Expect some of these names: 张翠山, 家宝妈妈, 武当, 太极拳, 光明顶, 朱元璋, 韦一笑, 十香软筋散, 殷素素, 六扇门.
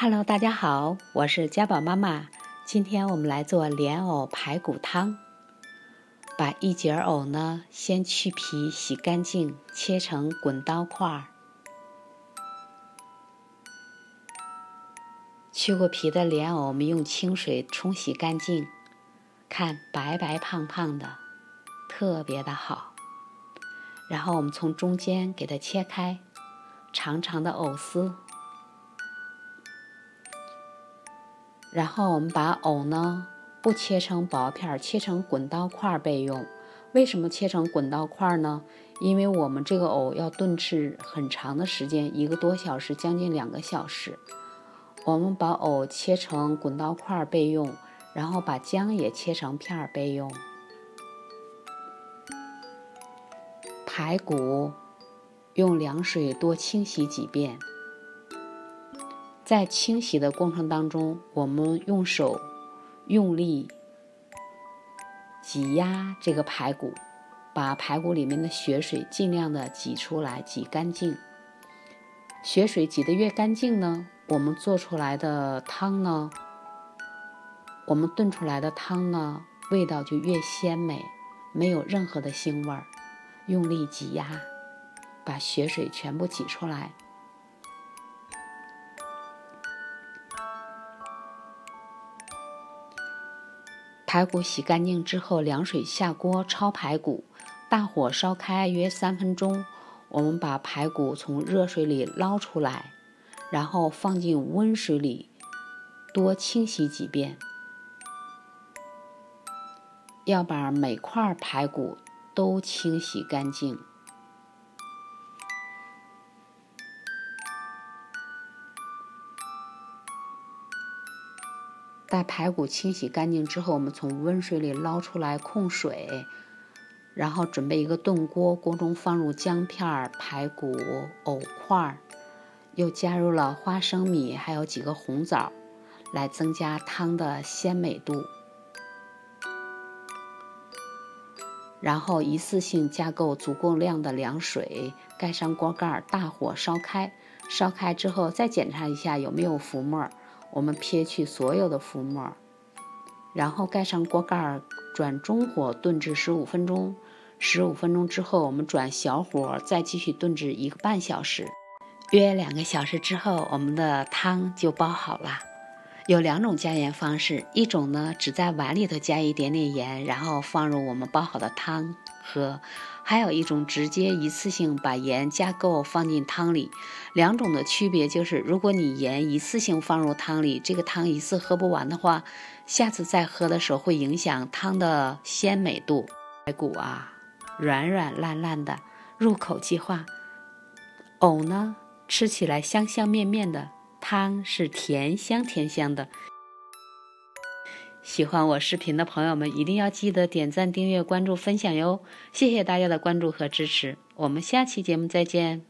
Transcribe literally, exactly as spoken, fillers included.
Hello， 大家好，我是家宝妈妈。今天我们来做莲藕排骨汤。把一节藕呢，先去皮，洗干净，切成滚刀块。去过皮的莲藕，我们用清水冲洗干净，看白白胖胖的，特别的好。然后我们从中间给它切开，长长的藕丝。然后我们把藕呢不切成薄片，切成滚刀块备用。为什么切成滚刀块呢？因为我们这个藕要炖制很长的时间，一个多小时，将近两个小时。我们把藕切成滚刀块备用，然后把姜也切成片备用。排骨用凉水多清洗几遍。在清洗的过程当中，我们用手用力挤压这个排骨，把排骨里面的血水尽量的挤出来，挤干净。血水挤得越干净呢，我们做出来的汤呢，我们炖出来的汤呢，味道就越鲜美，没有任何的腥味儿。用力挤压，把血水全部挤出来。排骨洗干净之后，凉水下锅焯排骨，大火烧开约三分钟。我们把排骨从热水里捞出来，然后放进温水里，多清洗几遍。要把每块排骨都清洗干净。在排骨清洗干净之后，我们从温水里捞出来控水，然后准备一个炖锅，锅中放入姜片、排骨、藕块，又加入了花生米，还有几个红枣，来增加汤的鲜美度。然后一次性加够足够量的凉水，盖上锅盖，大火烧开。烧开之后再检查一下有没有浮沫，我们撇去所有的浮沫，然后盖上锅盖，转中火炖至十五分钟。十五分钟之后，我们转小火，再继续炖至一个半小时。约两个小时之后，我们的汤就煲好了。有两种加盐方式，一种呢只在碗里头加一点点盐，然后放入我们煲好的汤喝；还有一种直接一次性把盐加够放进汤里。两种的区别就是，如果你盐一次性放入汤里，这个汤一次喝不完的话，下次再喝的时候会影响汤的鲜美度。排骨啊，软软烂烂的，入口即化；藕呢，吃起来香香面面的。汤是甜香甜香的。喜欢我视频的朋友们一定要记得点赞、订阅、关注、分享哟！谢谢大家的关注和支持，我们下期节目再见。